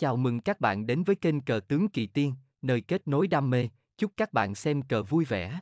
Chào mừng các bạn đến với kênh Cờ Tướng Kỳ Tiên, nơi kết nối đam mê, chúc các bạn xem cờ vui vẻ.